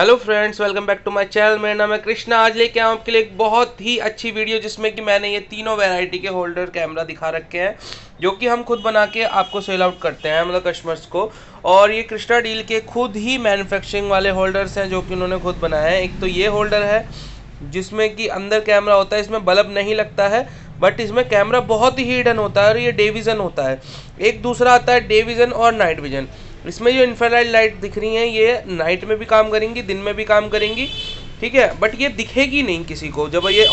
Hello friends, welcome back to my channel. मेरा नाम है कृष्णा। आज लेके आऊँ आपके लिए एक बहुत ही अच्छी वीडियो जिसमें कि मैंने ये तीनों वैरायटी के होल्डर कैमरा दिखा रखे हैं जो कि हम खुद बना के आपको सेल आउट करते हैं, मतलब कस्टमर्स को। और ये कृष्णा डील के खुद ही मैन्युफैक्चरिंग वाले होल्डर्स हैं जो कि उन्होंने खुद बनाए हैं। एक तो ये होल्डर है जिसमें कि अंदर कैमरा होता है, इसमें बल्ब नहीं लगता है, बट इसमें कैमरा बहुत ही हिडन होता है और ये डे विज़न होता है। एक दूसरा आता है डे विज़न और नाइट विज़न। इसमें जो इंफ्रारेड लाइट दिख रही हैं ये नाइट में भी काम करेंगी, दिन में भी काम करेंगी, ठीक है। बट ये दिखेगी नहीं किसी को, जब ये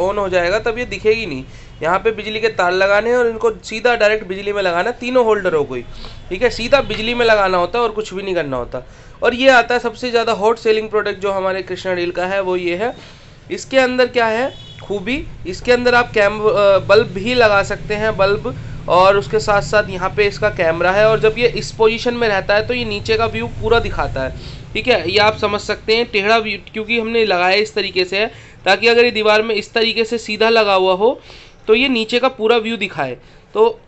ऑन हो जाएगा तब ये दिखेगी नहीं। यहाँ पे बिजली के तार लगाने हैं और इनको सीधा डायरेक्ट बिजली में लगाना, तीनों होल्डरों को ही, ठीक है, सीधा बिजली में लगाना होता है और कुछ भी नहीं करना होता। और ये आता है सबसे ज़्यादा हॉट सेलिंग प्रोडक्ट जो हमारे कृष्णा डील का है, वो ये है। इसके अंदर क्या है खूबी, इसके अंदर आप बल्ब भी लगा सकते हैं, बल्ब, और उसके साथ साथ यहाँ पे इसका कैमरा है। और जब ये इस पोजीशन में रहता है तो ये नीचे का व्यू पूरा दिखाता है, ठीक है। ये आप समझ सकते हैं टेढ़ा व्यू, क्योंकि हमने लगाया इस तरीके से है ताकि अगर ये दीवार में इस तरीके से सीधा लगा हुआ हो तो ये नीचे का पूरा व्यू दिखाए। तो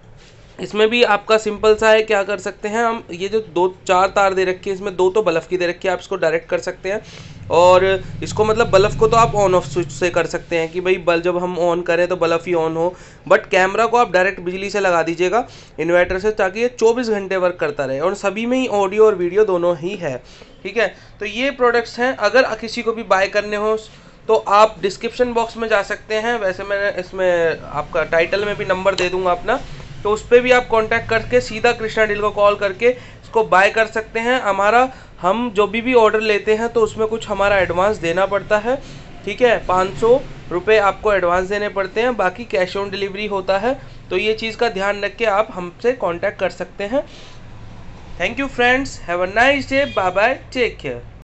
इसमें भी आपका सिंपल सा है, क्या कर सकते हैं हम, ये जो दो चार तार दे रखी है, इसमें दो तो बल्ब की दे रखी है, आप इसको डायरेक्ट कर सकते हैं। और इसको मतलब बल्ब को तो आप ऑन ऑफ स्विच से कर सकते हैं कि भाई बल्ब जब हम ऑन करें तो बल्ब ही ऑन हो, बट कैमरा को आप डायरेक्ट बिजली से लगा दीजिएगा, इन्वर्टर से, ताकि ये 24 घंटे वर्क करता रहे। और सभी में ही ऑडियो और वीडियो दोनों ही है, ठीक है। तो ये प्रोडक्ट्स हैं, अगर किसी को भी बाय करने हो तो आप डिस्क्रिप्शन बॉक्स में जा सकते हैं। वैसे मैंने इसमें आपका टाइटल में भी नंबर दे दूँगा अपना, तो उस पर भी आप कांटेक्ट करके सीधा कृष्णा डील को कॉल करके इसको बाय कर सकते हैं। हमारा हम जो भी ऑर्डर लेते हैं तो उसमें कुछ हमारा एडवांस देना पड़ता है, ठीक है, 500 रुपये आपको एडवांस देने पड़ते हैं, बाकी कैश ऑन डिलीवरी होता है। तो ये चीज़ का ध्यान रख के आप हमसे कांटेक्ट कर सकते हैं। Thank you friends, have a nice day, bye bye, take care.